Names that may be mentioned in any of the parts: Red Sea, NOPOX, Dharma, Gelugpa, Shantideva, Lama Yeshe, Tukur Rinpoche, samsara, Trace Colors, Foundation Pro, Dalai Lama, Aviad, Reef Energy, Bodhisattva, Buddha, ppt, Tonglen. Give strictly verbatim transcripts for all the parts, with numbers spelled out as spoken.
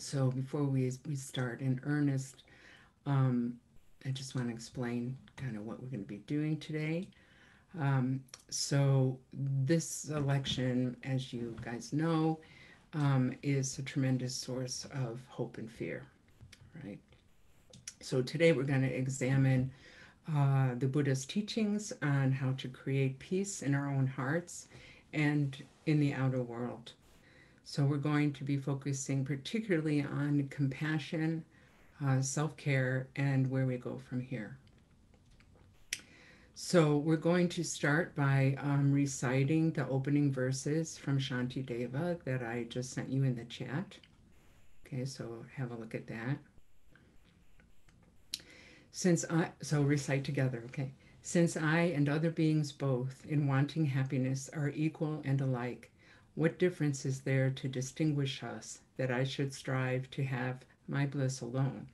So before we, we start in earnest, um, I just want to explain kind of what we're going to be doing today. Um, so this election, as you guys know, um, is a tremendous source of hope and fear, right? So today we're going to examine uh, the Buddha's teachings on how to create peace in our own hearts and in the outer world. So we're going to be focusing particularly on compassion, uh, self-care, and where we go from here. So we're going to start by um, reciting the opening verses from Shantideva that I just sent you in the chat. Okay, so have a look at that. Since I, so recite together, okay. Since I and other beings both in wanting happiness are equal and alike, what difference is there to distinguish us that I should strive to have my bliss alone?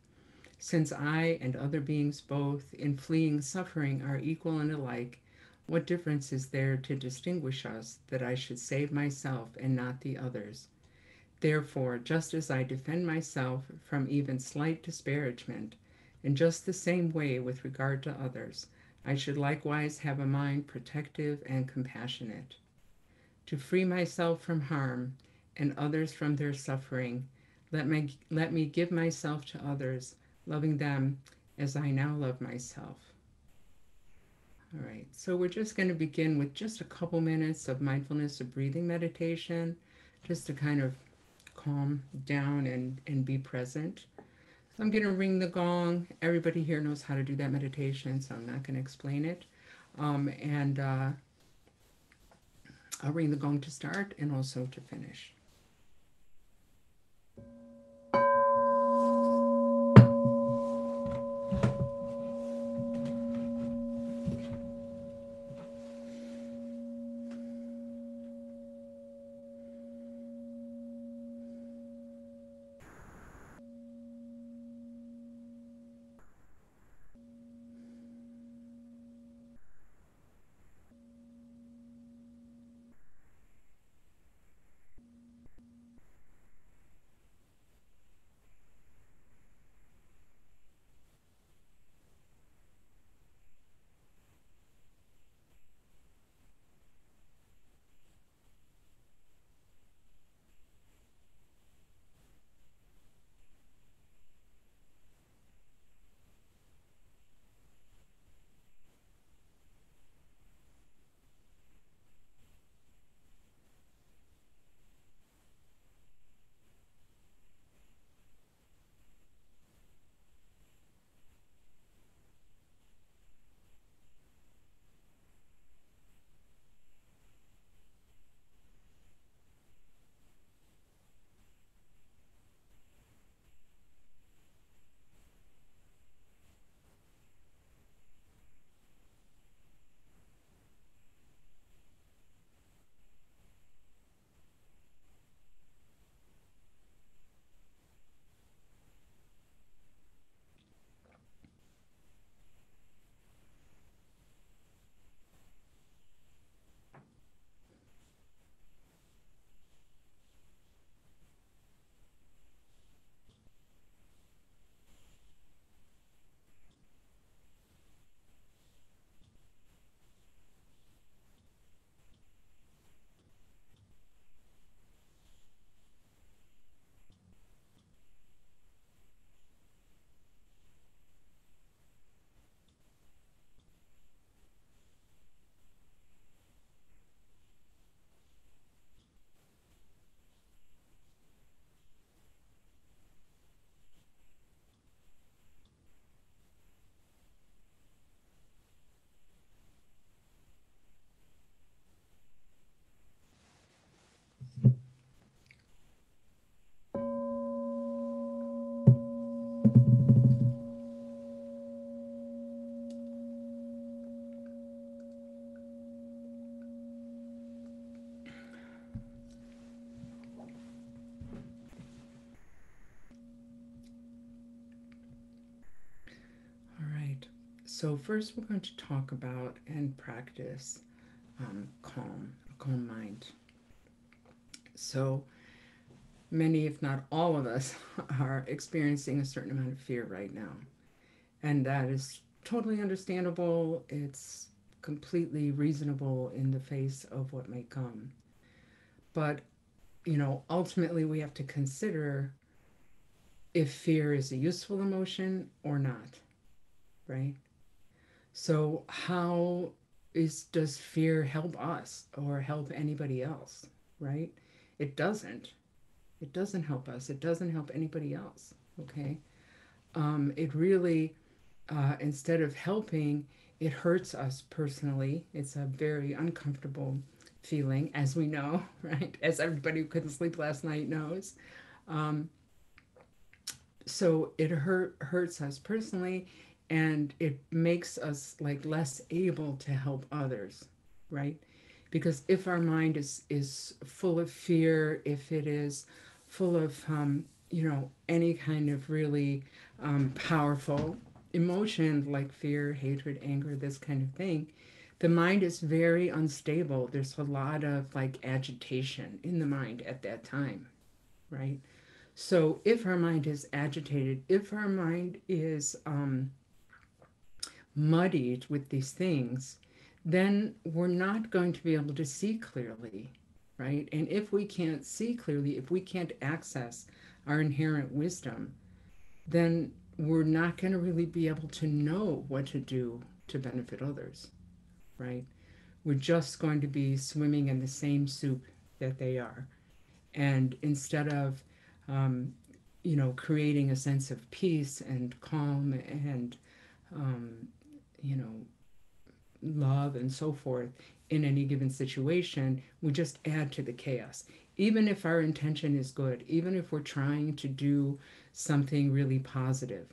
Since I and other beings both in fleeing suffering are equal and alike, what difference is there to distinguish us that I should save myself and not the others? Therefore, just as I defend myself from even slight disparagement, in just the same way with regard to others, I should likewise have a mind protective and compassionate. To free myself from harm and others from their suffering, let me, let me give myself to others, loving them as I now love myself. All right, so we're just going to begin with just a couple minutes of mindfulness of breathing meditation, just to kind of calm down and, and be present. I'm going to ring the gong. Everybody here knows how to do that meditation, so I'm not going to explain it. Um, and uh, I'll ring the gong to start and also to finish. So first we're going to talk about and practice um, calm, a calm mind. So many, if not all of us, are experiencing a certain amount of fear right now. And that is totally understandable. It's completely reasonable in the face of what may come. But, you know, ultimately we have to consider if fear is a useful emotion or not, right? So how is, does fear help us or help anybody else, right? It doesn't. It doesn't help us. It doesn't help anybody else, okay? Um, it really, uh, instead of helping, it hurts us personally. It's a very uncomfortable feeling, as we know, right? As everybody who couldn't sleep last night knows. Um, so it hurt, hurts us personally, and it makes us like less able to help others, right? Because if our mind is, is full of fear, if it is full of, um, you know, any kind of really um, powerful emotion like fear, hatred, anger, this kind of thing, the mind is very unstable. There's a lot of like agitation in the mind at that time, right? So if our mind is agitated, if our mind is um, muddied with these things, then we're not going to be able to see clearly, right? And if we can't see clearly, if we can't access our inherent wisdom, then we're not going to really be able to know what to do to benefit others, right? We're just going to be swimming in the same soup that they are. And instead of, um, you know, creating a sense of peace and calm and, um, you know, love and so forth in any given situation, we just add to the chaos. Even if our intention is good, even if we're trying to do something really positive,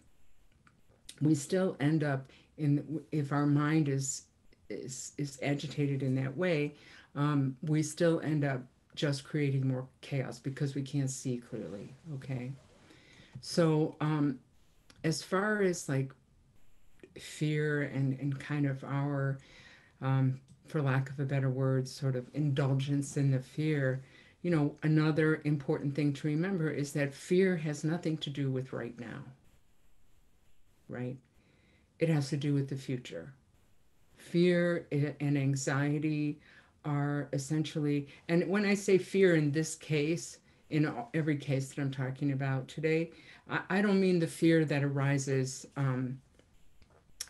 we still end up in, if our mind is is, is agitated in that way, um, we still end up just creating more chaos because we can't see clearly, okay? So um, as far as like fear and, and kind of our, um, for lack of a better word, sort of indulgence in the fear, you know, another important thing to remember is that fear has nothing to do with right now, right? It has to do with the future. Fear and anxiety are essentially, and when I say fear in this case, in every case that I'm talking about today, I, I don't mean the fear that arises, um,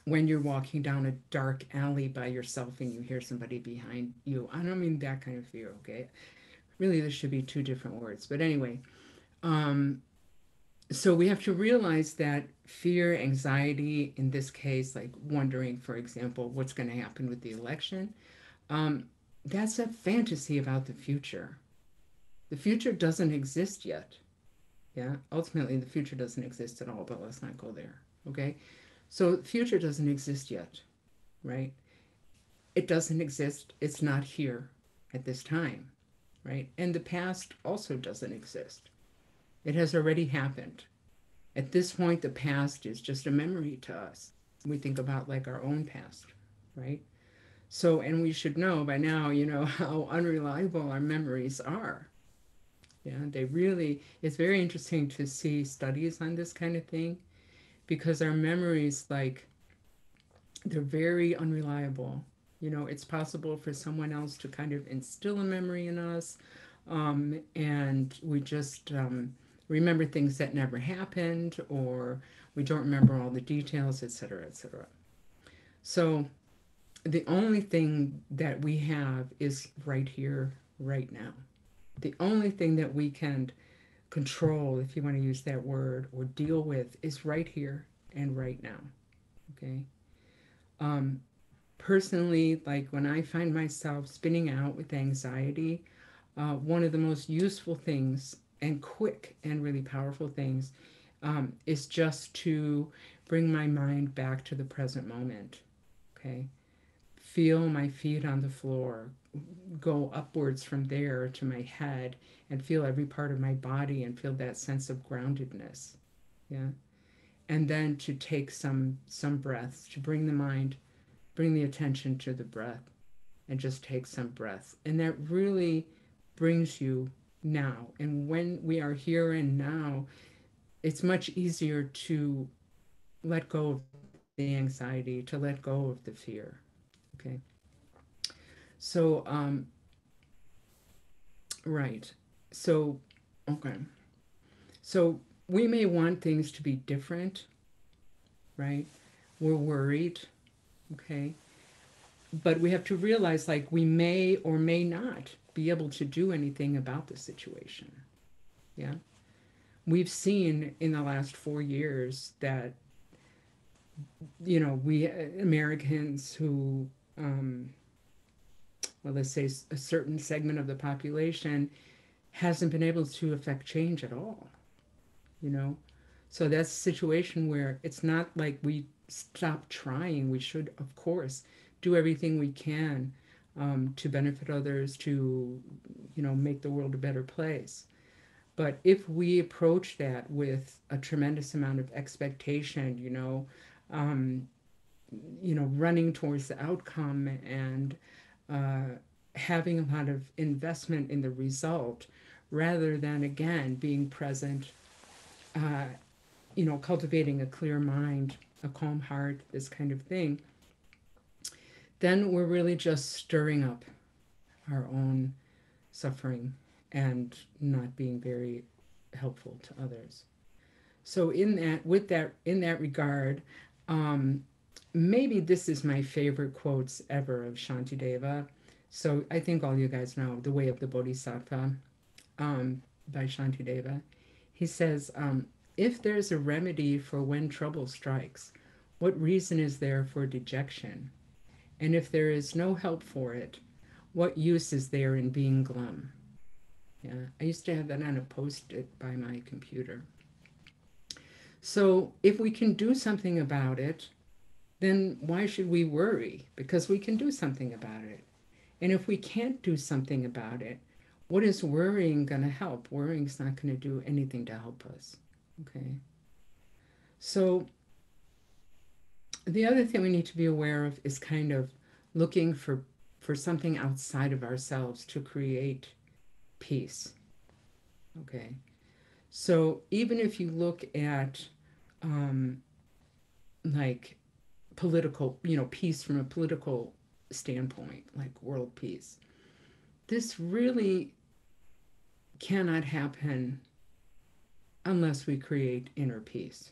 when you're walking down a dark alley by yourself and you hear somebody behind you. I don't mean that kind of fear, okay? Really, there should be two different words. But anyway, um, so we have to realize that fear, anxiety, in this case, like wondering, for example, what's going to happen with the election, um, that's a fantasy about the future. The future doesn't exist yet. Yeah, ultimately, the future doesn't exist at all, but let's not go there, okay? So the future doesn't exist yet, right? It doesn't exist. It's not here at this time, right? And the past also doesn't exist. It has already happened. At this point, the past is just a memory to us. We think about like our own past, right? So, and we should know by now, you know, how unreliable our memories are. Yeah, they really, it's very interesting to see studies on this kind of thing, because our memories, like, they're very unreliable. You know, it's possible for someone else to kind of instill a memory in us, um, and we just um, remember things that never happened, or we don't remember all the details, et cetera, et cetera. So the only thing that we have is right here, right now. The only thing that we can control, if you want to use that word, or deal with, is right here and right now, okay? Um, personally, like when I find myself spinning out with anxiety, uh, one of the most useful things and quick and really powerful things um, is just to bring my mind back to the present moment, okay? Feel my feet on the floor, go upwards from there to my head, and feel every part of my body and feel that sense of groundedness. Yeah. And then to take some, some breaths, to bring the mind, bring the attention to the breath, and just take some breaths. And that really brings you now. And when we are here and now, it's much easier to let go of the anxiety, to let go of the fear. Okay. So, um, right. So, okay. So we may want things to be different, right? We're worried, okay? But we have to realize, like, we may or may not be able to do anything about the situation, yeah? We've seen in the last four years that, you know, we Americans who, um, well, let's say a certain segment of the population hasn't been able to affect change at all, you know? So that's a situation where it's not like we stop trying. We should, of course, do everything we can um, to benefit others, to, you know, make the world a better place. But if we approach that with a tremendous amount of expectation, you know, um, you know, running towards the outcome and uh, having a lot of investment in the result, rather than, again, being present, uh, you know, cultivating a clear mind, a calm heart, this kind of thing, then we're really just stirring up our own suffering and not being very helpful to others. So in that, with that, in that regard, um, maybe this is my favorite quotes ever of Shantideva. So I think all you guys know, The Way of the Bodhisattva um, by Shantideva. He says, um, if there's a remedy for when trouble strikes, what reason is there for dejection? And if there is no help for it, what use is there in being glum? Yeah, I used to have that on a post-it by my computer. So if we can do something about it, then why should we worry? Because we can do something about it. And if we can't do something about it, what is worrying going to help? Worrying's not going to do anything to help us. Okay. So the other thing we need to be aware of is kind of looking for, for something outside of ourselves to create peace. Okay. So even if you look at um, like political, you know, peace from a political standpoint, like world peace, this really cannot happen unless we create inner peace.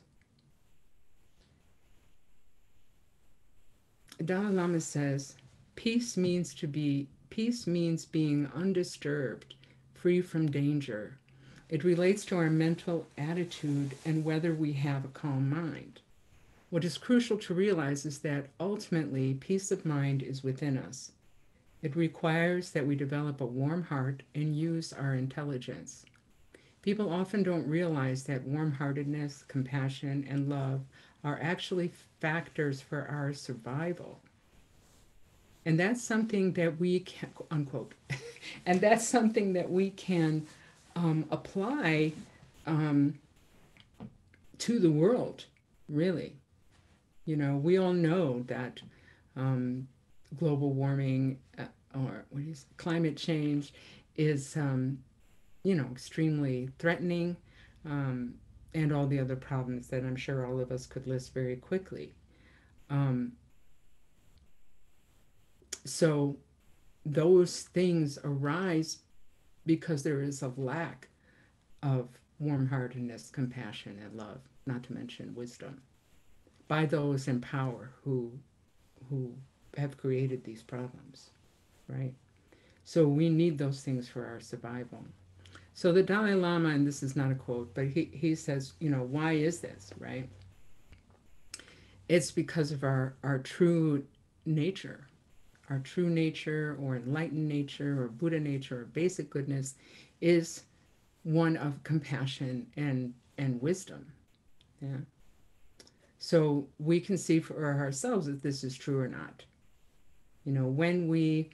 Dalai Lama says, peace means to be, peace means being undisturbed, free from danger. It relates to our mental attitude and whether we have a calm mind. What is crucial to realize is that ultimately peace of mind is within us. It requires that we develop a warm heart and use our intelligence. People often don't realize that warm-heartedness, compassion, and love are actually factors for our survival. And that's something that we can, unquote, and that's something that we can um, apply um, to the world, really. You know, we all know that um, global warming uh, or what is climate change is, um, you know, extremely threatening, um, and all the other problems that I'm sure all of us could list very quickly. Um, so those things arise because there is a lack of warm-heartedness, compassion, and love, not to mention wisdom, by those in power who, who have created these problems, right? So we need those things for our survival. So the Dalai Lama, and this is not a quote, but he, he says, you know, why is this, right? It's because of our, our true nature, our true nature or enlightened nature or Buddha nature or basic goodness is one of compassion and, and wisdom. Yeah. So we can see for ourselves if this is true or not. You know, when we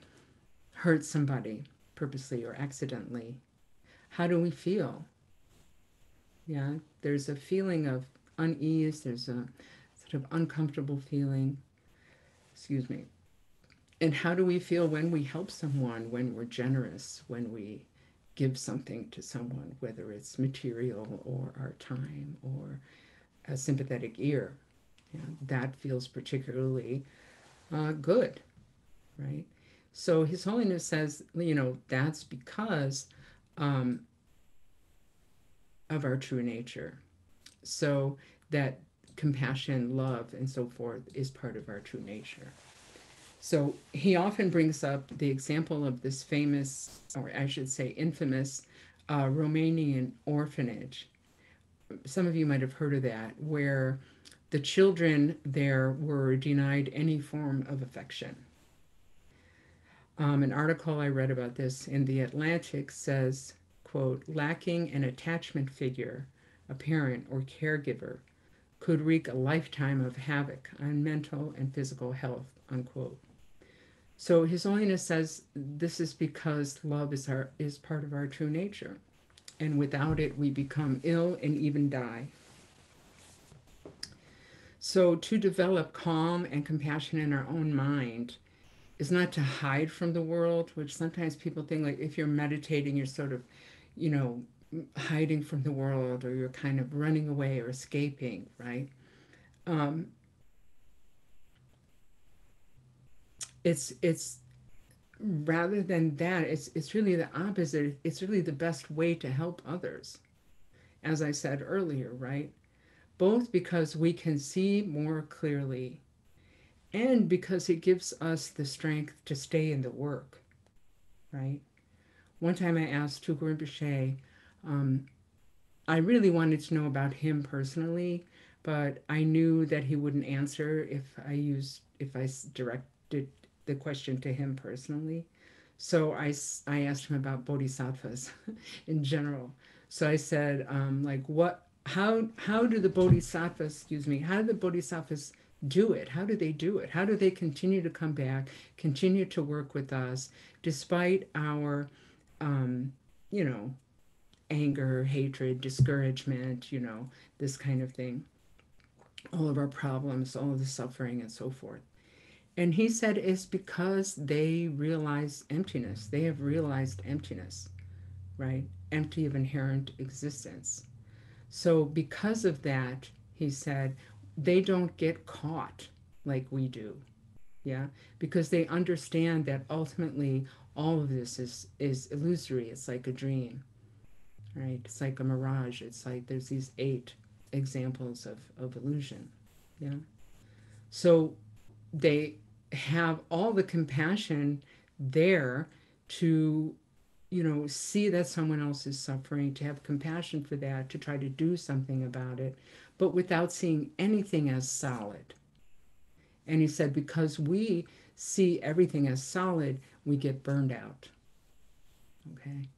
hurt somebody purposely or accidentally, how do we feel? Yeah, there's a feeling of unease. There's a sort of uncomfortable feeling. Excuse me. And how do we feel when we help someone, when we're generous, when we give something to someone, whether it's material or our time or a sympathetic ear. Yeah, that feels particularly uh, good, right? So His Holiness says, you know, that's because um, of our true nature. So that compassion, love, and so forth is part of our true nature. So he often brings up the example of this famous, or I should say infamous, uh, Romanian orphanage. Some of you might have heard of that, where the children there were denied any form of affection. Um, an article I read about this in The Atlantic says, quote, lacking an attachment figure, a parent or caregiver, could wreak a lifetime of havoc on mental and physical health, unquote. So His Holiness says this is because love is our is part of our true nature, and without it we become ill and even die. So to develop calm and compassion in our own mind is not to hide from the world, which sometimes people think, like if you're meditating, you're sort of, you know, hiding from the world, or you're kind of running away or escaping, right? Um, it's it's rather than that, it's it's really the opposite. It's really the best way to help others, as I said earlier, right? Both because we can see more clearly, and because it gives us the strength to stay in the work, right? One time I asked Tukur Rinpoche, Um, I really wanted to know about him personally, but I knew that he wouldn't answer if I used, if I directed the question to him personally. So I, I asked him about bodhisattvas in general. So I said, um, like, what, how, how do the bodhisattvas, excuse me, how do the bodhisattvas do it? How do they do it? How do they continue to come back, continue to work with us despite our, um, you know, anger, hatred, discouragement, you know, this kind of thing, all of our problems, all of the suffering and so forth. And he said it's because they realize emptiness. They have realized emptiness, right? Empty of inherent existence. So because of that, he said, they don't get caught like we do, yeah? Because they understand that ultimately all of this is, is illusory. It's like a dream. Right? It's like a mirage. It's like there's these eight examples of, of illusion. Yeah. So they have all the compassion there to, you know, see that someone else is suffering, to have compassion for that, to try to do something about it, but without seeing anything as solid. And he said, because we see everything as solid, we get burned out. Okay.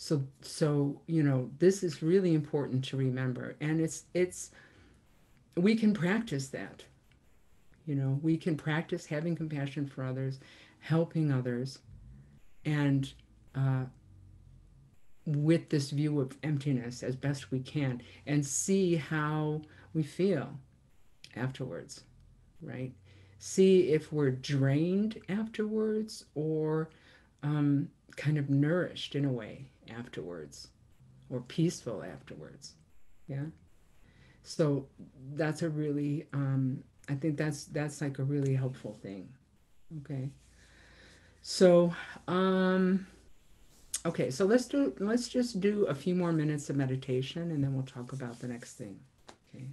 So, so, you know, this is really important to remember. And it's, it's, we can practice that, you know, we can practice having compassion for others, helping others, and uh, with this view of emptiness as best we can, and see how we feel afterwards, right? See if we're drained afterwards, or um, kind of nourished in a way afterwards, or peaceful afterwards. Yeah. So that's a really, um, I think that's, that's like a really helpful thing. Okay. So, um, okay. So let's do, let's just do a few more minutes of meditation, and then we'll talk about the next thing. Okay.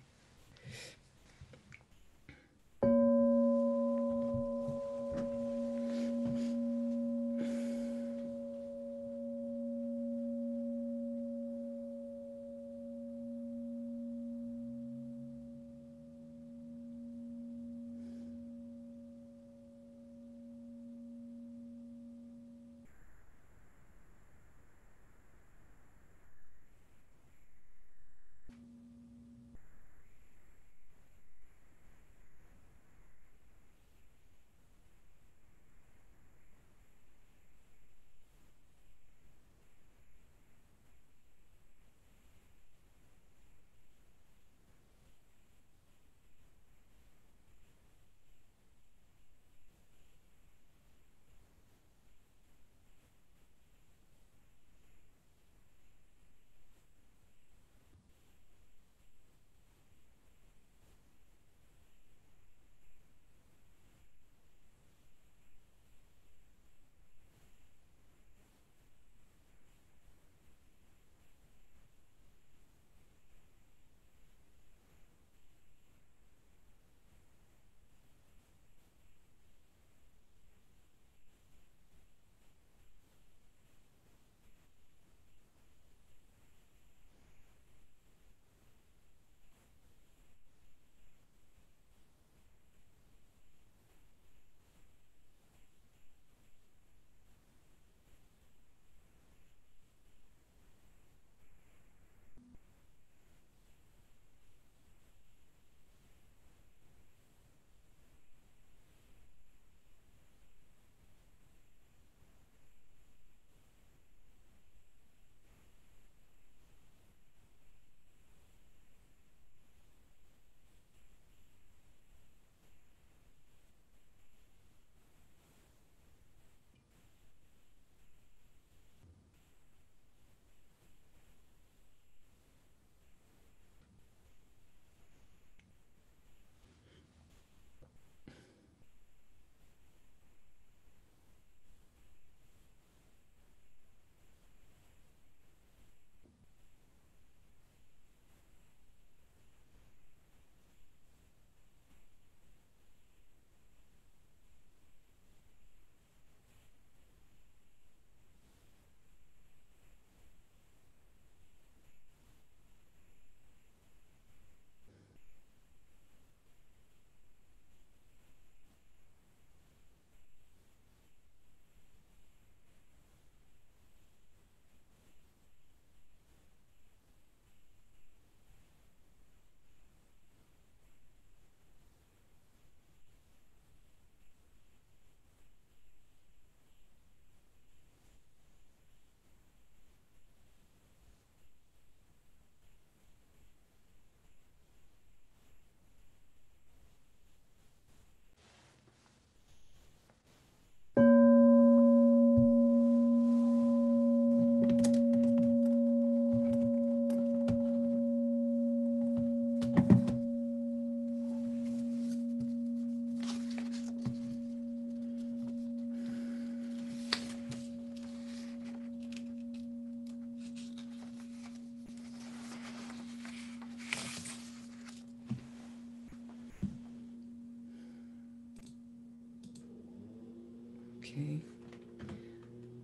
Okay.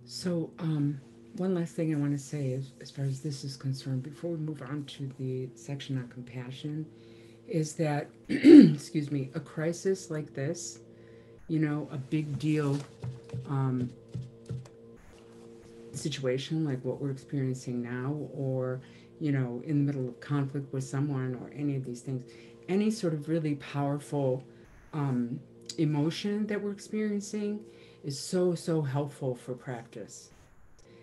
So um, one last thing I want to say is, as far as this is concerned, before we move on to the section on compassion, is that, excuse me, a crisis like this, you know, a big deal um, situation like what we're experiencing now, or, you know, in the middle of conflict with someone, or any of these things, any sort of really powerful um, emotion that we're experiencing is so, so helpful for practice.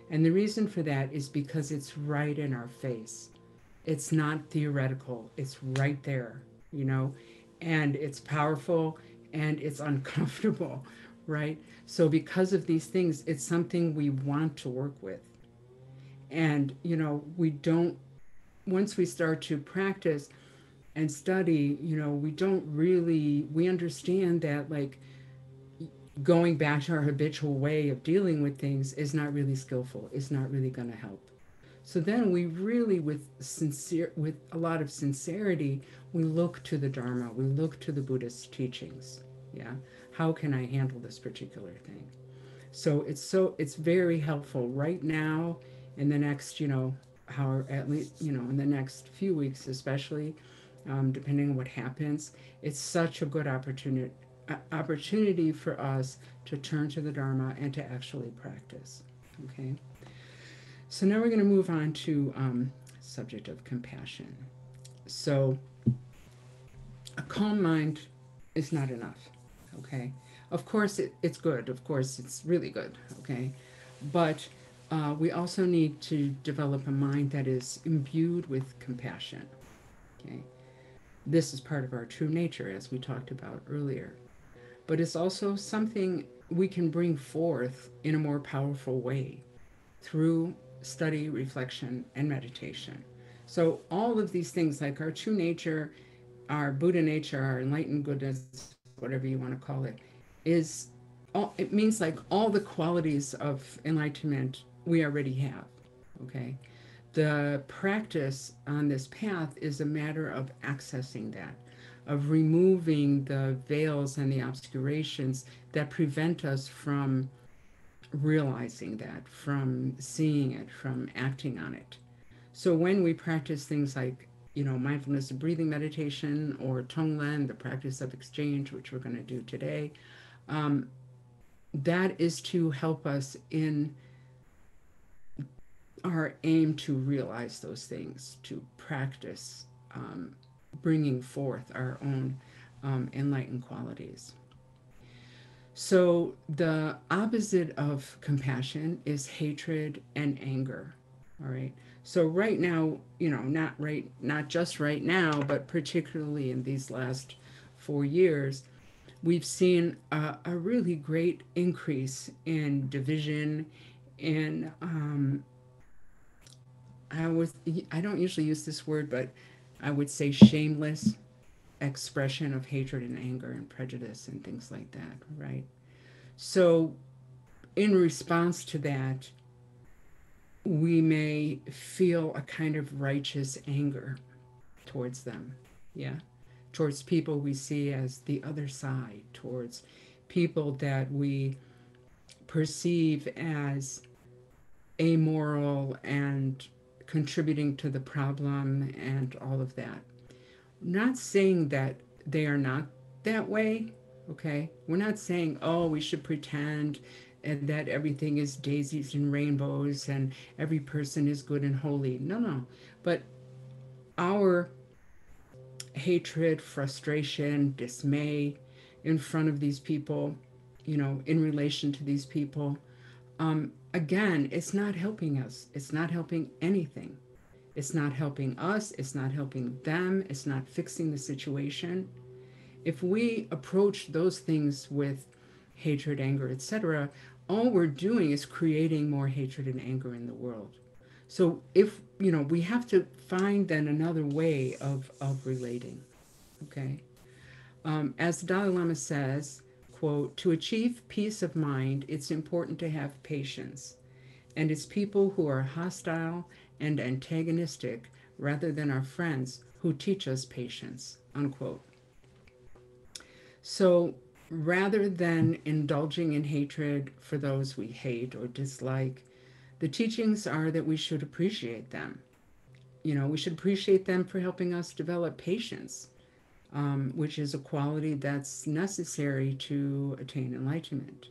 And the reason for that is because it's right in our face. It's not theoretical, it's right there, you know, and it's powerful and it's uncomfortable, right? So because of these things, it's something we want to work with. And, you know, we don't, once we start to practice and study, you know, we don't really, we understand that, like, going back to our habitual way of dealing with things is not really skillful. It's not really going to help. So then we really, with sincere, with a lot of sincerity, we look to the Dharma, we look to the Buddhist teachings. Yeah. How can I handle this particular thing? So it's so, it's very helpful right now, in the next, you know, how, at least, you know, in the next few weeks, especially, um, depending on what happens. It's such a good opportunity. opportunity for us to turn to the Dharma and to actually practice. Okay. So now we're going to move on to um, subject of compassion. So a calm mind is not enough. Okay. Of course it, it's good. Of course it's really good. Okay. But uh, we also need to develop a mind that is imbued with compassion. Okay. This is part of our true nature, as we talked about earlier. But it's also something we can bring forth in a more powerful way through study, reflection, and meditation. So all of these things, like our true nature, our Buddha nature, our enlightened goodness, whatever you want to call it, is all, it means like all the qualities of enlightenment we already have, okay? The practice on this path is a matter of accessing that, of removing the veils and the obscurations that prevent us from realizing that, from seeing it, from acting on it. So when we practice things like, you know, mindfulness and breathing meditation, or Tonglen, the practice of exchange, which we're going to do today, um, that is to help us in our aim to realize those things, to practice um, bringing forth our own um, enlightened qualities. So the opposite of compassion is hatred and anger. All right. So right now, you know, not right, not just right now, but particularly in these last four years, we've seen a, a really great increase in division, in um, I was, I don't usually use this word, but I would say shameless expression of hatred and anger and prejudice and things like that, right? So in response to that, we may feel a kind of righteous anger towards them, yeah? Towards people we see as the other side, towards people that we perceive as amoral and contributing to the problem and all of that. Not saying that they are not that way, okay? We're not saying, oh, we should pretend and that everything is daisies and rainbows and every person is good and holy. No, no. But our hatred, frustration, dismay in front of these people, you know, in relation to these people, um, again, it's not helping us. It's not helping anything. It's not helping us. It's not helping them. It's not fixing the situation. If we approach those things with hatred, anger, et cetera, all we're doing is creating more hatred and anger in the world. So if, you know, we have to find then another way of, of relating, okay? Um, as the Dalai Lama says, quote, to achieve peace of mind, it's important to have patience, and it's people who are hostile and antagonistic rather than our friends who teach us patience, unquote. So Rather than indulging in hatred for those we hate or dislike, the teachings are that we should appreciate them. You know, we should appreciate them for helping us develop patience, um, which is a quality that's necessary to attain enlightenment.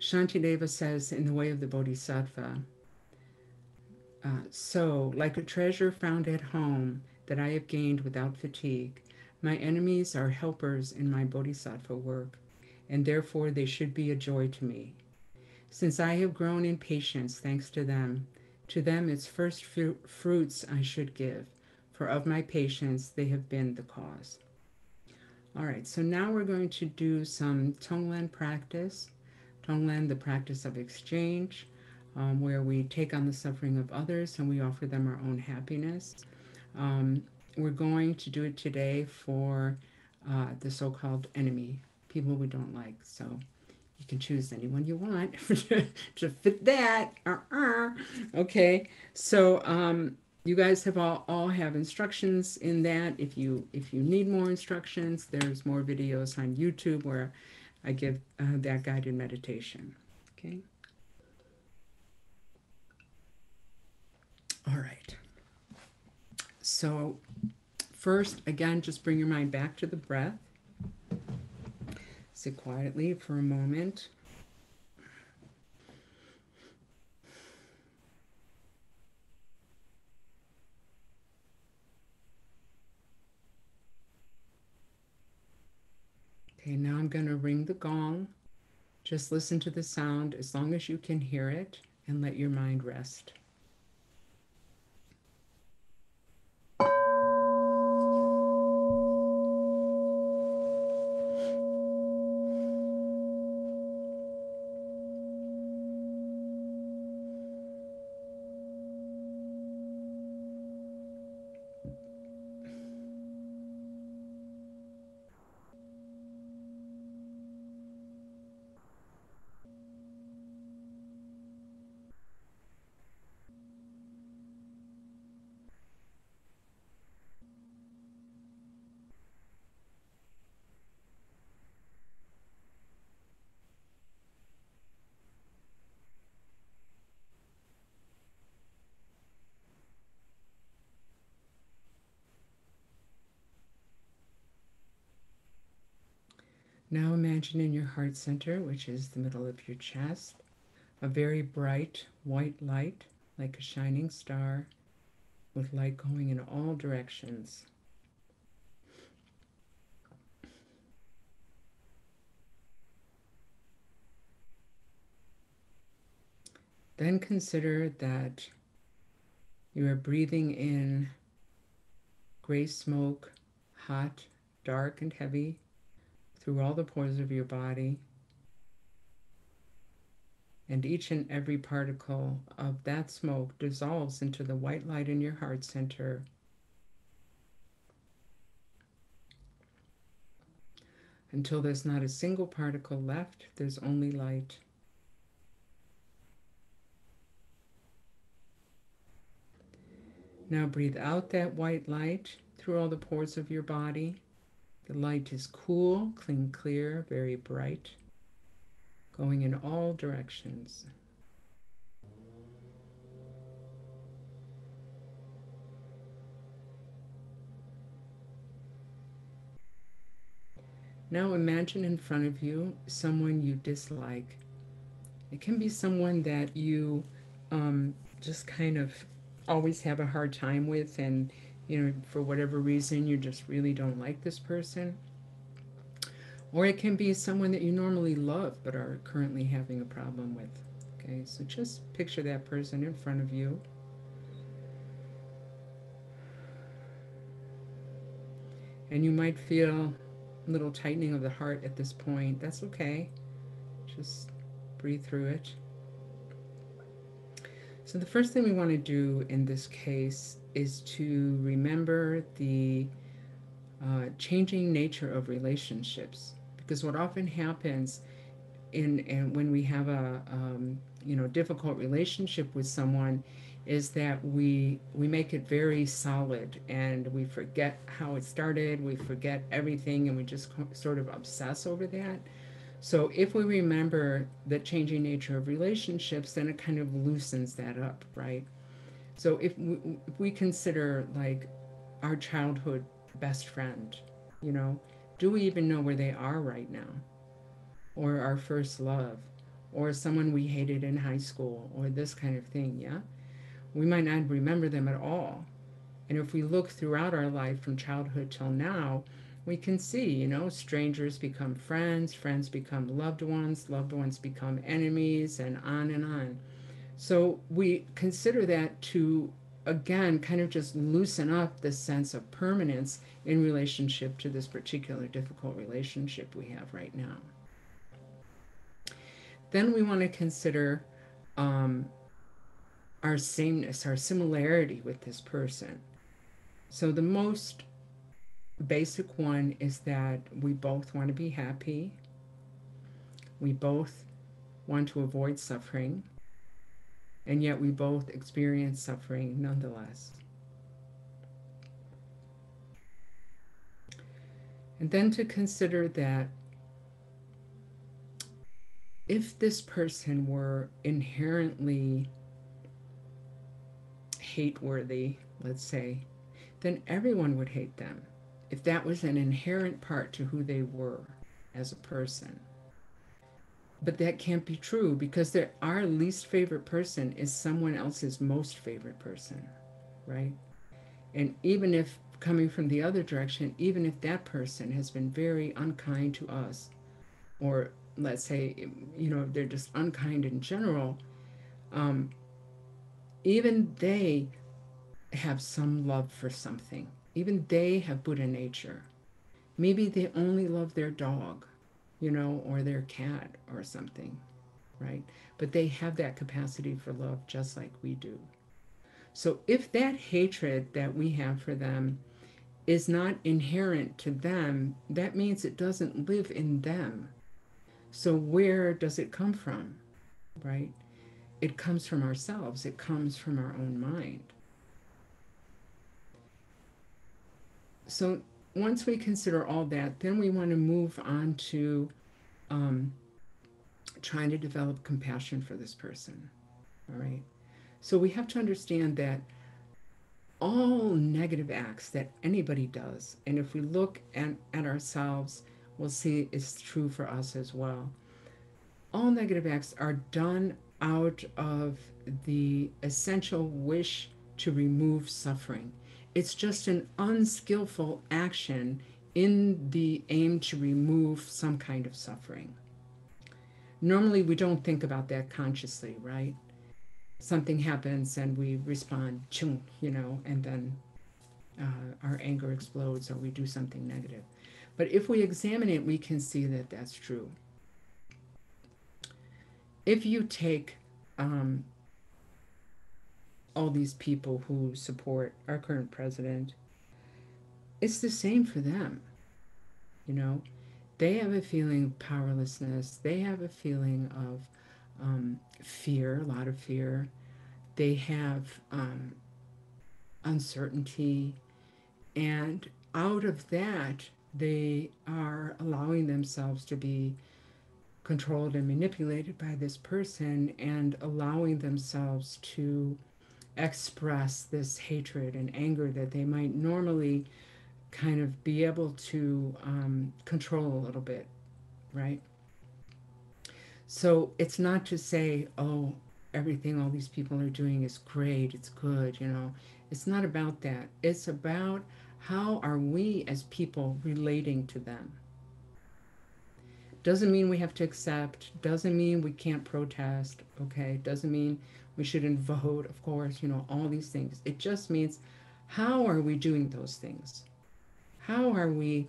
Shantideva says in The Way of the Bodhisattva, uh, so, like a treasure found at home that I have gained without fatigue, my enemies are helpers in my bodhisattva work, and therefore they should be a joy to me. Since I have grown in patience thanks to them, to them its first fru fruits I should give, for of my patience they have been the cause. All right, so now we're going to do some Tonglen practice. Tonglen, the practice of exchange, um, where we take on the suffering of others and we offer them our own happiness. Um, we're going to do it today for uh, the so-called enemy, people we don't like. So you can choose anyone you want to fit that. Uh-uh. Okay, so um, you guys have all, all have instructions in that. If you, if you need more instructions, there's more videos on YouTube where I give uh, that guided meditation. Okay. All right. So first, again, just bring your mind back to the breath. Sit quietly for a moment. Okay, now I'm going to ring the gong. Just listen to the sound as long as you can hear it and let your mind rest. Now imagine in your heart center, which is the middle of your chest, a very bright white light, like a shining star, with light going in all directions. Then consider that you are breathing in gray smoke, hot, dark, and heavy, through all the pores of your body, and each and every particle of that smoke dissolves into the white light in your heart center. Until there's not a single particle left, there's only light. Now breathe out that white light through all the pores of your body. The light is cool, clean, clear, very bright, going in all directions. Now imagine in front of you someone you dislike. It can be someone that you um, just kind of always have a hard time with, and you know, for whatever reason, you just really don't like this person. Or it can be someone that you normally love but are currently having a problem with. Okay, so just picture that person in front of you. And you might feel a little tightening of the heart at this point. That's okay. Just breathe through it. So the first thing we want to do in this case is to remember the uh, changing nature of relationships, because what often happens in and when we have a um, you know difficult relationship with someone is that we we make it very solid, and we forget how it started, we forget everything, and we just sort of obsess over that. So if we remember the changing nature of relationships, then it kind of loosens that up, right? So if we, if we consider like our childhood best friend, you know, do we even know where they are right now? Or our first love, or someone we hated in high school, or this kind of thing, yeah? We might not remember them at all. And if we look throughout our life from childhood till now, we can see, you know, strangers become friends, friends become loved ones, loved ones become enemies, and on and on. So we consider that to, again, kind of just loosen up the sense of permanence in relationship to this particular difficult relationship we have right now. Then we want to consider um, our sameness, our similarity with this person. So the most basic one is that we both want to be happy. We both want to avoid suffering. And yet we both experience suffering nonetheless. And then to consider that if this person were inherently hate-worthy, let's say, then everyone would hate them if that was an inherent part to who they were as a person. But that can't be true, because our least favorite person is someone else's most favorite person, right? And even if, coming from the other direction, even if that person has been very unkind to us, or let's say, you know, they're just unkind in general, um, even they have some love for something. Even they have Buddha nature. Maybe they only love their dog, you know, or their cat or something, right? But they have that capacity for love just like we do. So if that hatred that we have for them is not inherent to them, that means it doesn't live in them. So where does it come from, right? It comes from ourselves. It comes from our own mind. So once we consider all that, then we want to move on to um, trying to develop compassion for this person, all right? So we have to understand that all negative acts that anybody does, and if we look at, at ourselves, we'll see it's true for us as well. All negative acts are done out of the essential wish to remove suffering. It's just an unskillful action in the aim to remove some kind of suffering. Normally, we don't think about that consciously, right? Something happens and we respond, chung, you know, and then uh, our anger explodes or we do something negative. But if we examine it, we can see that that's true. If you take um, all these people who support our current president, it's the same for them. You know, they have a feeling of powerlessness. They have a feeling of um, fear, a lot of fear. They have um, uncertainty. And out of that, they are allowing themselves to be controlled and manipulated by this person, and allowing themselves to express this hatred and anger that they might normally kind of be able to um, control a little bit, right? So it's not to say, oh, everything all these people are doing is great, it's good, you know. It's not about that. It's about how are we as people relating to them? Doesn't mean we have to accept, doesn't mean we can't protest, okay? Doesn't mean we shouldn't vote, of course, you know, all these things. It just means, how are we doing those things? How are we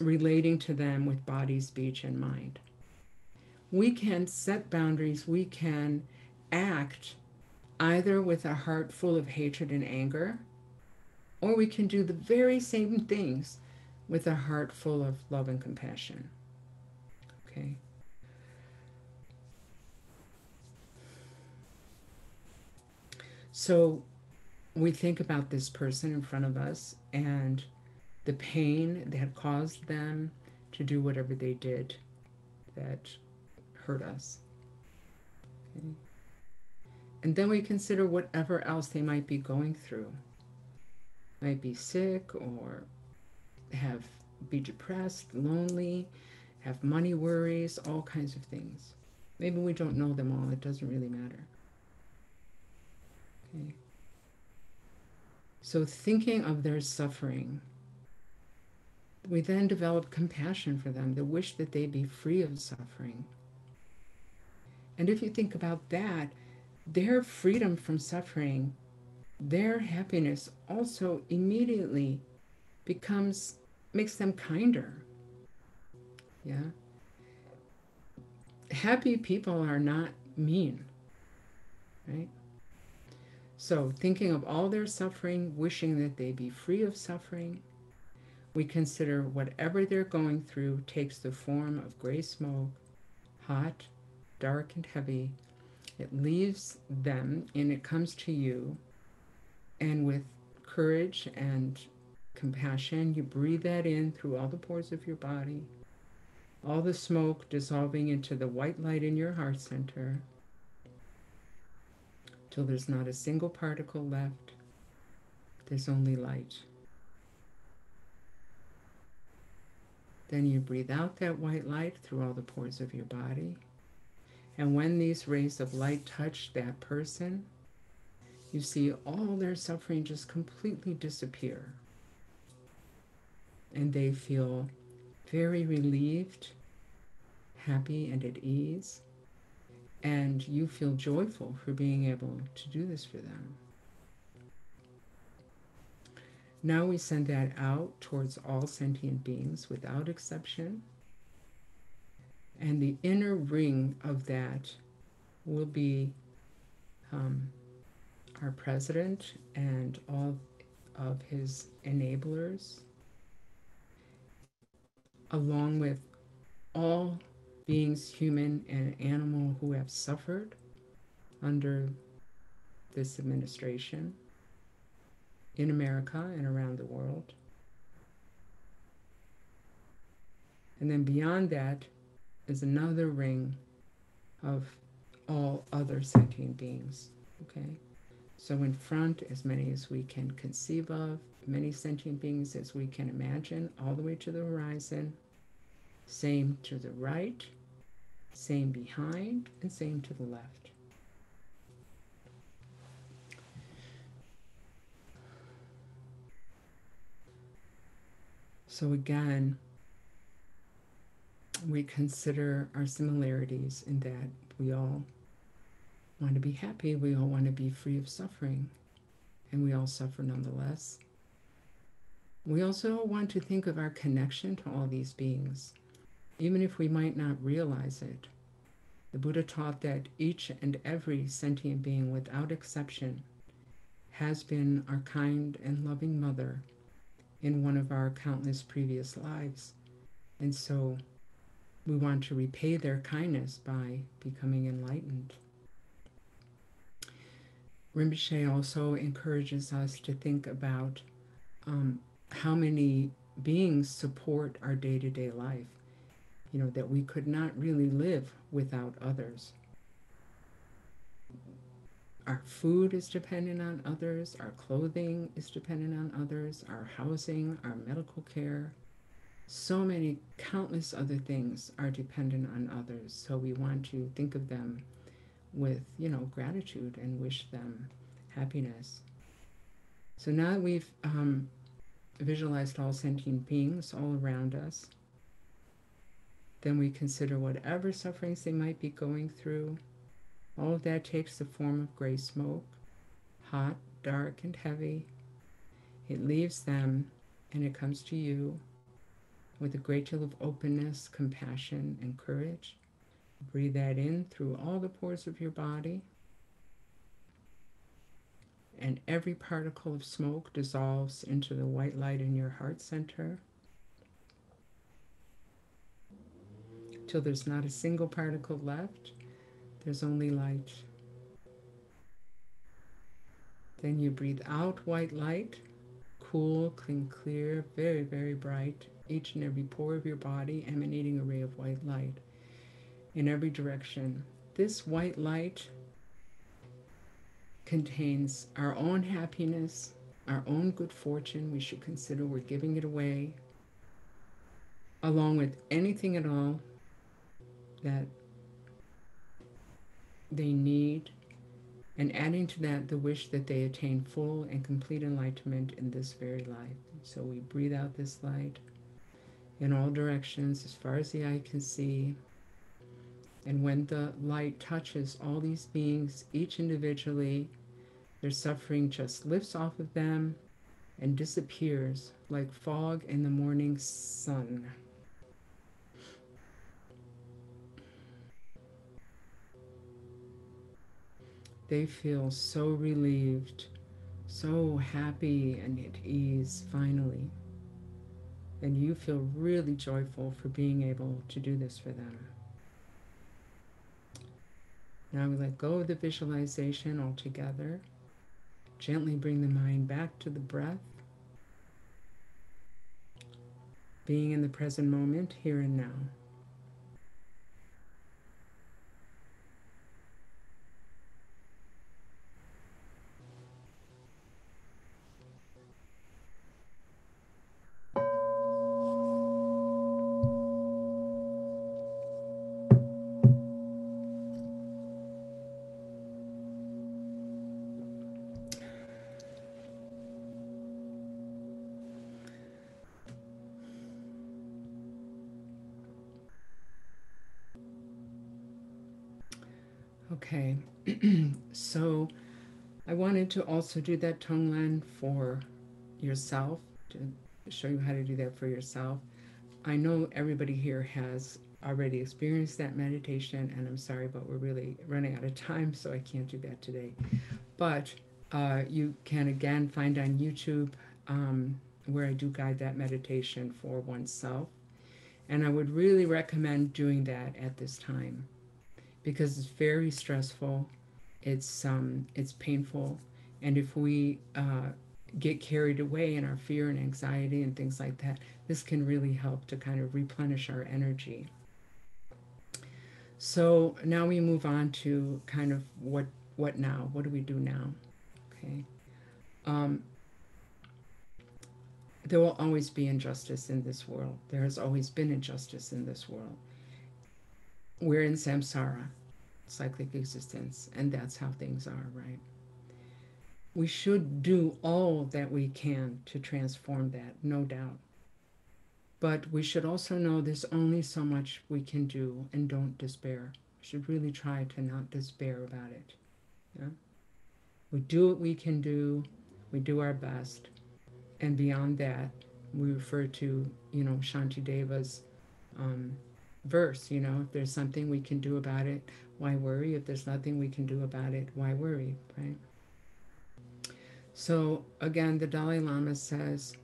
relating to them with body, speech, and mind? We can set boundaries, we can act either with a heart full of hatred and anger, or we can do the very same things with a heart full of love and compassion, okay? So we think about this person in front of us and the pain that had caused them to do whatever they did that hurt us. Okay. And then we consider whatever else they might be going through. Might be sick or have be depressed, lonely, have money worries, all kinds of things. Maybe we don't know them all, it doesn't really matter. Okay. So thinking of their suffering, we then develop compassion for them, the wish that they be free of suffering. And if you think about that, their freedom from suffering, their happiness also immediately becomes, makes them kinder. Yeah. Happy people are not mean, right? So thinking of all their suffering, wishing that they be free of suffering, we consider whatever they're going through takes the form of gray smoke, hot, dark, and heavy. It leaves them and it comes to you. And with courage and compassion, you breathe that in through all the pores of your body, all the smoke dissolving into the white light in your heart center, till there's not a single particle left. There's only light. Then you breathe out that white light through all the pores of your body. And when these rays of light touch that person, you see all their suffering just completely disappear. And they feel very relieved, happy, and at ease. And you feel joyful for being able to do this for them. Now we send that out towards all sentient beings without exception. And the inner ring of that will be um, our president and all of his enablers, along with all beings, human and animal, who have suffered under this administration in America and around the world. And then beyond that is another ring of all other sentient beings, okay? So in front, as many as we can conceive of, many sentient beings as we can imagine, all the way to the horizon, same to the right, same behind, and same to the left. So again, we consider our similarities in that we all want to be happy, we all want to be free of suffering, and we all suffer nonetheless. We also want to think of our connection to all these beings, even if we might not realize it. The Buddha taught that each and every sentient being, without exception, has been our kind and loving mother in one of our countless previous lives. And so we want to repay their kindness by becoming enlightened. Rinpoche also encourages us to think about um, how many beings support our day-to-day life, you know, that we could not really live without others. Our food is dependent on others, our clothing is dependent on others, our housing, our medical care, so many countless other things are dependent on others. So we want to think of them with, you know, gratitude and wish them happiness. So now that we've um, visualized all sentient beings all around us, then we consider whatever sufferings they might be going through. All of that takes the form of gray smoke, hot, dark, and heavy. It leaves them and it comes to you with a great deal of openness, compassion, and courage. Breathe that in through all the pores of your body. And every particle of smoke dissolves into the white light in your heart center, till there's not a single particle left. There's only light. Then you breathe out white light, cool, clean, clear, very, very bright, each and every pore of your body emanating a ray of white light in every direction. This white light contains our own happiness, our own good fortune. We should consider we're giving it away, along with anything at all that they need, and adding to that the wish that they attain full and complete enlightenment in this very life. So we breathe out this light in all directions as far as the eye can see. And when the light touches all these beings, each individually, their suffering just lifts off of them and disappears like fog in the morning sun. They feel so relieved, so happy and at ease, finally. And you feel really joyful for being able to do this for them. Now we let go of the visualization altogether. Gently bring the mind back to the breath. Being in the present moment, here and now. Okay, so I wanted to also do that Tonglen for yourself, to show you how to do that for yourself. I know everybody here has already experienced that meditation, and I'm sorry, but we're really running out of time, so I can't do that today. But uh, you can again find on YouTube um, where I do guide that meditation for oneself. And I would really recommend doing that at this time, because it's very stressful, it's um, it's painful, and if we uh, get carried away in our fear and anxiety and things like that, this can really help to kind of replenish our energy. So now we move on to kind of what what now? What do we do now? Okay, um, there will always be injustice in this world. There has always been injustice in this world. We're in samsara, cyclic existence, and that's how things are, right? We should do all that we can to transform that, no doubt. But we should also know there's only so much we can do, and don't despair. We should really try to not despair about it. Yeah? We do what we can do, we do our best, and beyond that, we refer to, you know, Shantideva's um, verse, you know, if there's something we can do about it, why worry? If there's nothing we can do about it, why worry, right? So again, the Dalai Lama says,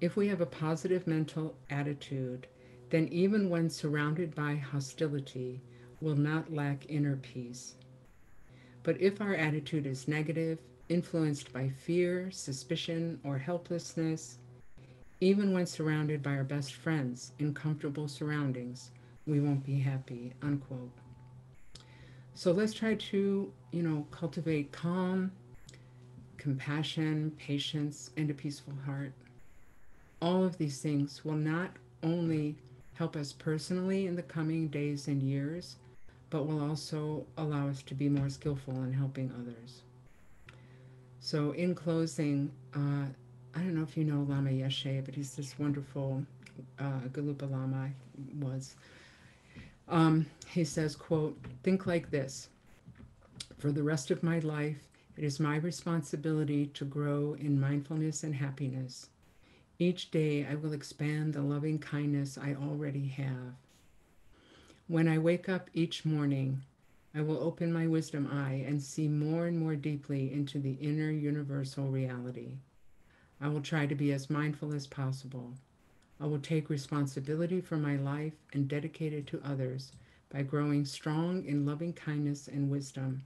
if we have a positive mental attitude, then even when surrounded by hostility, we'll not lack inner peace. But if our attitude is negative, influenced by fear, suspicion, or helplessness, even when surrounded by our best friends in comfortable surroundings, we won't be happy, unquote. So let's try to, you know, cultivate calm, compassion, patience, and a peaceful heart. All of these things will not only help us personally in the coming days and years, but will also allow us to be more skillful in helping others. So in closing, uh, I don't know if you know Lama Yeshe, but he's this wonderful uh, Gelugpa Lama was. Um, he says, quote, think like this, for the rest of my life, it is my responsibility to grow in mindfulness and happiness. Each day I will expand the loving kindness I already have. When I wake up each morning, I will open my wisdom eye and see more and more deeply into the inner universal reality. I will try to be as mindful as possible. I will take responsibility for my life and dedicate it to others by growing strong in loving kindness and wisdom.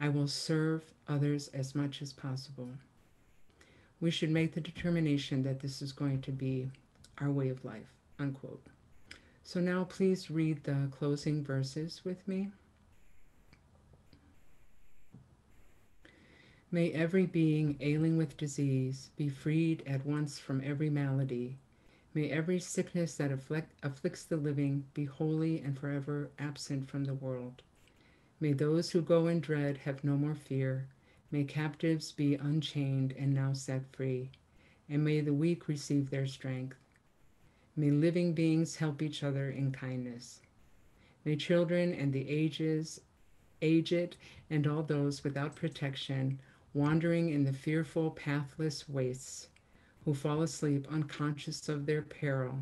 I will serve others as much as possible. We should make the determination that this is going to be our way of life, unquote. So now please read the closing verses with me. May every being ailing with disease be freed at once from every malady. May every sickness that afflict, afflicts the living be wholly and forever absent from the world. May those who go in dread have no more fear. May captives be unchained and now set free. And may the weak receive their strength. May living beings help each other in kindness. May children and the ages, aged and all those without protection, wandering in the fearful, pathless wastes, who fall asleep unconscious of their peril,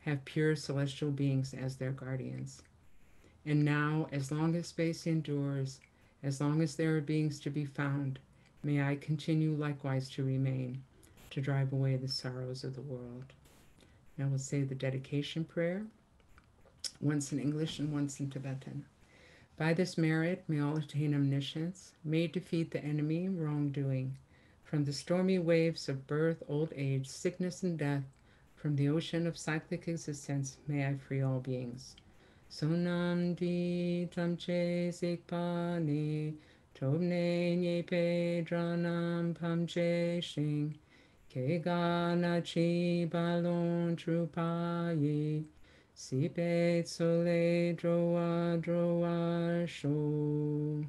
have pure celestial beings as their guardians. And now, as long as space endures, as long as there are beings to be found, may I continue likewise to remain, to drive away the sorrows of the world. Now we'll say the dedication prayer, once in English and once in Tibetan. By this merit, may all attain omniscience, may defeat the enemy, wrongdoing. From the stormy waves of birth, old age, sickness, and death, from the ocean of cyclic existence, may I free all beings. Sonam di tam che sikpa ni, tobne nye pedranam pam che shing, ke gana chi balon trupayi, si pet sole droa droa sho.